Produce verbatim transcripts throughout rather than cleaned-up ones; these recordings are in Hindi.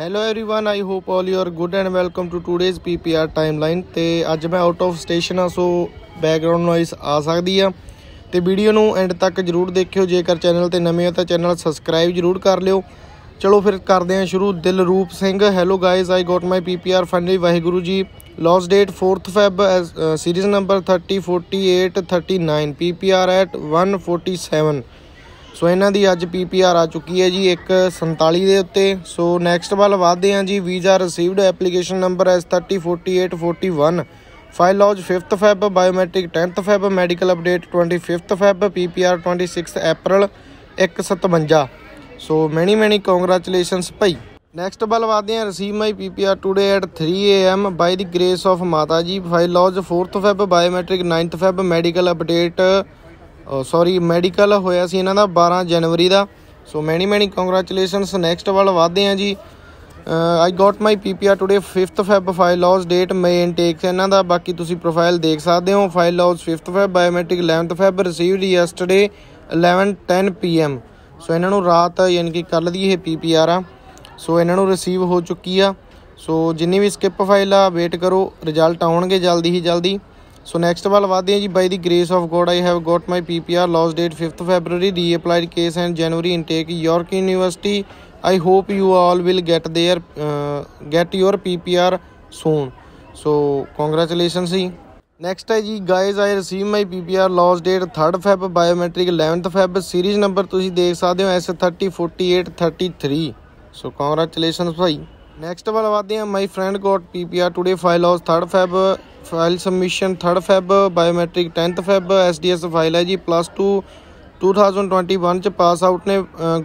Hello everyone, I hope all you are good and welcome to today's PPR timeline. ते अज मैं आउट ऑफ स्टेशन हाँ, सो बैकग्राउंड नॉइस आ सकती है। तो वीडियो नू एंड तक जरूर देखियो। जेकर चैनल ते नवे हो तो चैनल सबसक्राइब जरूर कर लियो। चलो फिर करते हैं शुरू। Dilroop Singh, hello guys, I got my P P R finally. Waheguru ji. Lodge date fourth Feb, series number thirty forty eight thirty nine, P P R eight one forty seven. So ਇਹਨਾਂ ਦੀ ਅੱਜ ਪੀ ਪੀ ਆਰ ਆ ਚੁੱਕੀ ਹੈ ਜੀ ਇੱਕ ਸੰਤਾਲੀ ਦੇ ਉੱਤੇ। ਸੋ ਨੈਕਸਟ ਵੱਲ ਵਧਦੇ ਹਾਂ ਜੀ। Visa received, application number S thirty forty eight forty one. File lodge fifth Feb, biometric tenth Feb, medical update twenty fifth Feb, P P R twenty sixth April ਇੱਕ ਸਤਵੰਜਾ। ਸੋ ਮੈਨੀ ਮੈਨੀ ਕੰਗ੍ਰੈਚੁਲੇਸ਼ਨਸ ਭਾਈ। ਨੈਕਸਟ ਵੱਲ ਵਧਦੇ ਹਾਂ। Receive my P P R today at three A M by the grace of Mata ji. File lodge fourth Feb, biometric ninth Feb, medical update sorry medical ਹੋਇਆ ਸੀ ਇਹਨਾਂ ਦਾ ਬਾਰਾਂ ਜਨਵਰੀ ਦਾ। So many many congratulations. Next ਵੱਲ ਵਧਦੇ ਹਾਂ ਜੀ। I got my P P R today fifth Feb, file lodge date May intakes ਇਹਨਾਂ ਦਾ। ਬਾਕੀ ਤੁਸੀਂ ਪ੍ਰੋਫਾਈਲ ਦੇਖ ਸਕਦੇ ਹੋ। File lodge fifth Feb, biometric eleventh Feb, received yesterday eleven ten P M. So ਇਹਨਾਂ ਨੂੰ ਰਾਤ ਯਾਨੀ ਕਿ ਕੱਲ੍ਹ ਦੀ ਇਹ ਪੀ ਪੀ ਆਰ ਆ। ਸੋ ਇਹਨਾਂ ਨੂੰ ਰਿਸੀਵ ਹੋ ਚੁੱਕੀ ਆ। ਸੋ ਜਿੰਨੀ ਵੀ ਸਕਿਪ ਫਾਈਲ ਆ ਵੇਟ ਕਰੋ, ਰਿਜ਼ਲਟ ਆਉਣਗੇ ਜਲਦੀ ਹੀ ਜਲਦੀ। सो नैक्सट वाल वादे हैं जी। By the grace of God I have got my P P R, lodge date fifth February, reapplied case and January intake York University. I hope you all will get there get your P P R soon. So congratulation जी। नैक्सट है जी guys. I receive my P P R, lodge date third Feb, biometric eleventh Feb, series number तुम देख सकते हो S thirty forty eight thirty three. So congratulation भाई। नैक्सट वाल वादे हैं। My friend got P P R today, file lodge third Feb, file submission third Feb, biometric tenth Feb, S D S file है जी plus two two thousand twenty one च पास आउट ने।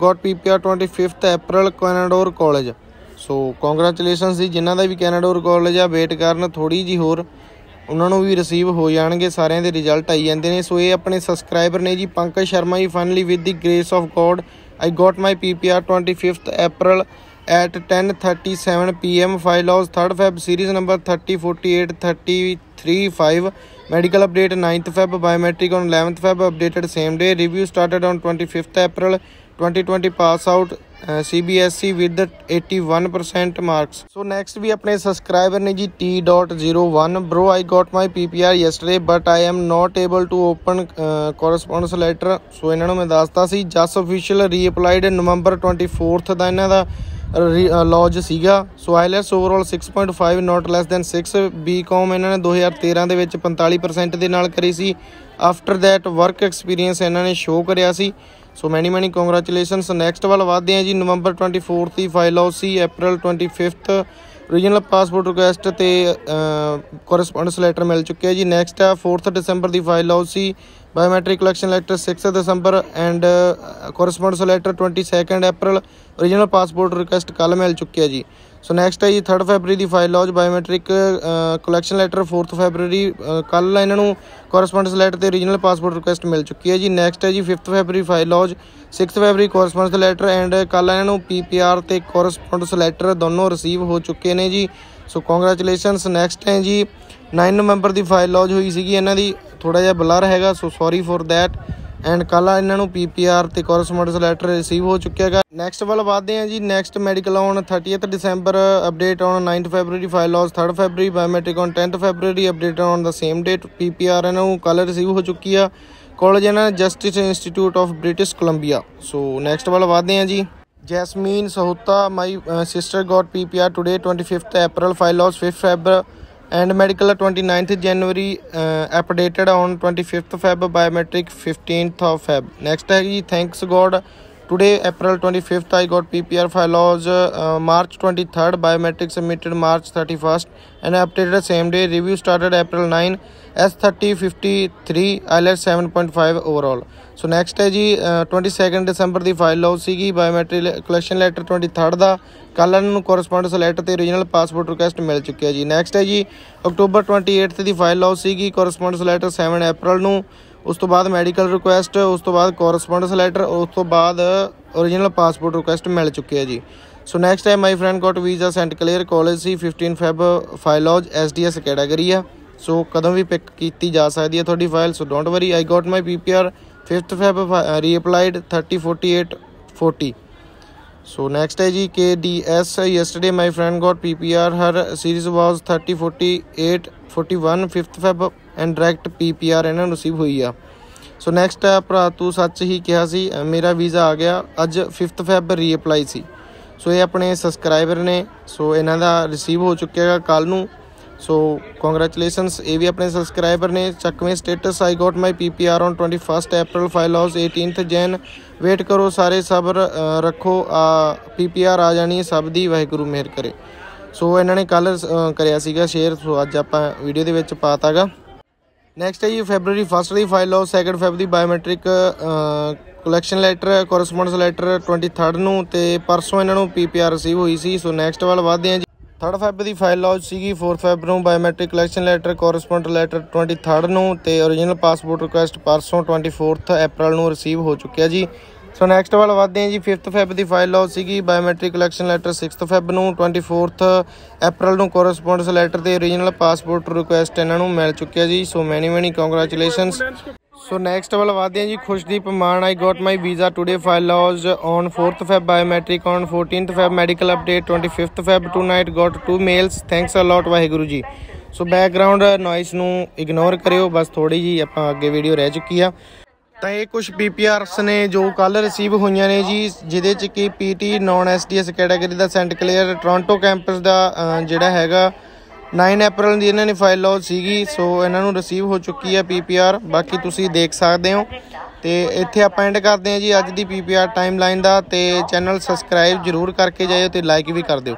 Got P P R twenty fifth April, Canadore college. So congratulation जी जिन्हों का भी कैनाडोर कॉलेज आ। वेट कर थोड़ी जी होर, उन्होंने भी रिसीव हो जाएंगे, सारे के रिजल्ट आई जाते हैं। सो ये अपने सबसक्राइबर ने जी। Pankaj Sharma ji, finally with the grace of God I got my P P R twenty fifth April at ten thirty seven P M, file lodge third Feb, series number thirty forty eight thirty three five, medical update ninth Feb, biometric on eleventh Feb, updated same day, review started on twenty fifth April twenty twenty, pass out C B S E with eighty one percent marks. So next भी अपने सब्सक्राइबर ने जी T dot zero one, bro I got my P P R yesterday but I am not able to open correspondence letter. So इन्होंने मैं दसता सी। जस ऑफिशियल री अपलाइड नवंबर ट्वेंटी फोर्थ का इन्हों का लॉज सीगा। So IELTS overall six point five, not less than six. B com इन्होंने दो हज़ार तेरह के विच पैंताली परसेंट के नाल करी सी। आफ्टर दैट वर्क एक्सपीरियंस इन्होंने शो कराया सी। So many many congratulations. Next वाल वादे हैं जी। नवंबर ट्वेंटी फोर्थ की फाइल लॉज सी, April twenty fifth regional passport request ते कोरस्पोंडेंस लैटर मिल चुके हैं जी। नैक्सट है फोर्थ दिसंबर की फाइल लॉज सी, biometric collection letter sixth December and correspondence letter twenty second April, original passport request कल मिल चुकी है जी। सो नैक्सट है जी थर्ड फैबररी की file lodge, biometric collection letter fourth February, कल इन्हों कोरस्पोंडेंस लैटर तो ओरिजिनल पासपोर्ट रिक्वेस्ट मिल चुकी है जी। नैक्सट है जी fifth February file lodge, sixth February correspondence letter and कल इन्हों पी पी आर तो कोरस्पोंडेंस लैटर दोनों रिसीव हो चुके हैं जी। सो कॉन्ग्रेचुलेशनस। नैक्सट है जी नाइन नवंबर की फाइल लॉज हुई सी इन्हों की, थोड़ा जहा बलर है, so sorry for that and कल इन्हों पी पी आर तो कोरस्पोंडेंस लैटर रिसीव हो चुका है। नैक्सट वाल वादे हैं जी। Next medical on thirtieth December, update on ninth February, file lodge third February, biometric on tenth February, update on the same date, P P R इन्हों कल रिसीव हो चुकी है। कॉलेज इन्होंने Justice Institute of British Columbia. So next वाल वादे हैं जी। Jasmine Sahota, my sister got P P R today twenty fifth April, file lodge fifth Feb and medical twenty ninth January, updated on twenty fifth Feb, biometric fifteenth of Feb. Next है जी thanks God today April twenty fifth I got P P R, file lodge March twenty third, biometric submitted March thirty first and updated same day, review started April nine, S thirty fifty three, IELTS seven point five overall. So next है जी ट्वेंटी सेकेंड दिसंबर की फाइल लॉज सीगी, biometric collection letter twenty third का, कल इन्होंने कोरस्पोंडेंस लैटर तो ओरिजिनल पासपोर्ट रिक्वेस्ट मिल चुकी है जी। नैक्सट है जी अक्टूबर ट्वेंटी एट्थ की फाइल लॉज सीगी, कोरस्पोंडेंस लैटर सैवन अप्रैल नूं, उस तो बाद मैडिकल रिक्वेस्ट, उस तो बाद कोरस्पोंडेंस लैटर, उस तो बाद ओरिजिनल पासपोर्ट रिक्वेस्ट मिल चुकी है जी। सो नैक्सट है my friend got visa, Saint Clair college सी, fifteen Feb, file lodge S D S category है। सो कदों भी पिक की जा सकती है थोड़ी file. So don't worry. I got my P P R fifth Feb, reapplied thirty forty eight forty. So next है जी K D S. Yesterday my friend got P P R, her series was thirty forty eight forty one fifth Feb and direct P P R इन्हें नसीब हुई है। सो नैक्सट है भरा तू सच ही कहा सी, मेरा वीज़ा आ गया अज फिफ्थ फैब रीअप्लाई सी। सो ये अपने सबसक्राइबर ने, सो इन्हों का रिसीव हो चुकेगा कल नू। सो कॉन्ग्रैचुलेशनस, ये भी अपने सबसक्राइबर ने। चकवें status, I got my P P R on twenty first April file house eighteenth Jan. Wait करो सारे, सब्र रखो, पी पी आर आ जानी सब दी वाहगुरू मेहर करे। सो इन्होंने कल कर शेयर, सो अज आप वीडियो के पाता गा। नैक्सट है जी फैबररी फस्ट की फाइल आओ सैकेंड फैब की biometric collection letter correspondence letter twenty third नूं, ते परसों इन्होंने पी पी आर रिसीव हुई सी। सो नैक्सट वाल वधदे हैं जी। थर्ड फैब की फाइल लॉज सी फोर्थ फैब नूं biometric collection letter correspondence letter twenty third नूं, ते ओरिजिनल पासपोर्ट रिक्वेस्ट परसों ट्वेंटी फोर्थ अप्रैल नूं रिसीव हो चुकिया जी। सो नैक्सट वाल वधदे हैं जी। फिफ्थ फैब की फाइल लॉज सी biometric collection letter sixth Feb नूं, ट्वेंटी फोर्थ अप्रैल नूं कोरस्पोंडेंस लैटर ते ओरिजिनल पासपोर्ट रिक्वेस्ट इन्हां नूं मिल चुकिया जी। So many many congratulations. So next वाल वधदे हैं जी। खुशदीप मान, I got my visa today file lodge on fourth Feb biometric on fourteenth Feb medical update twenty fifth Feb tonight got two mails thanks a lot Waheguru ji. So background noise नूं इग्नोर करियो, बस थोड़ी जी आपां अग्गे वीडियो रह चुकी आ। तो ये कुछ पी पी आरस ने जो कल रिसीव हुई ने जी, जिदे च कि P T non S D S category का सेंट क्लेयर टोरंटो कैंपस का जोड़ा हैगा नाइन अप्रैल की इन्होंने फाइल लॉज सी। सो इन्हों रिसीव हो चुकी है पी पी आर, बाकी तुसी देख सकते हो। तो इत्थे आप एंड करते हैं जी अज की P P R timeline का, तो चैनल सबसक्राइब जरूर करके जाइए, तो लाइक भी कर दो।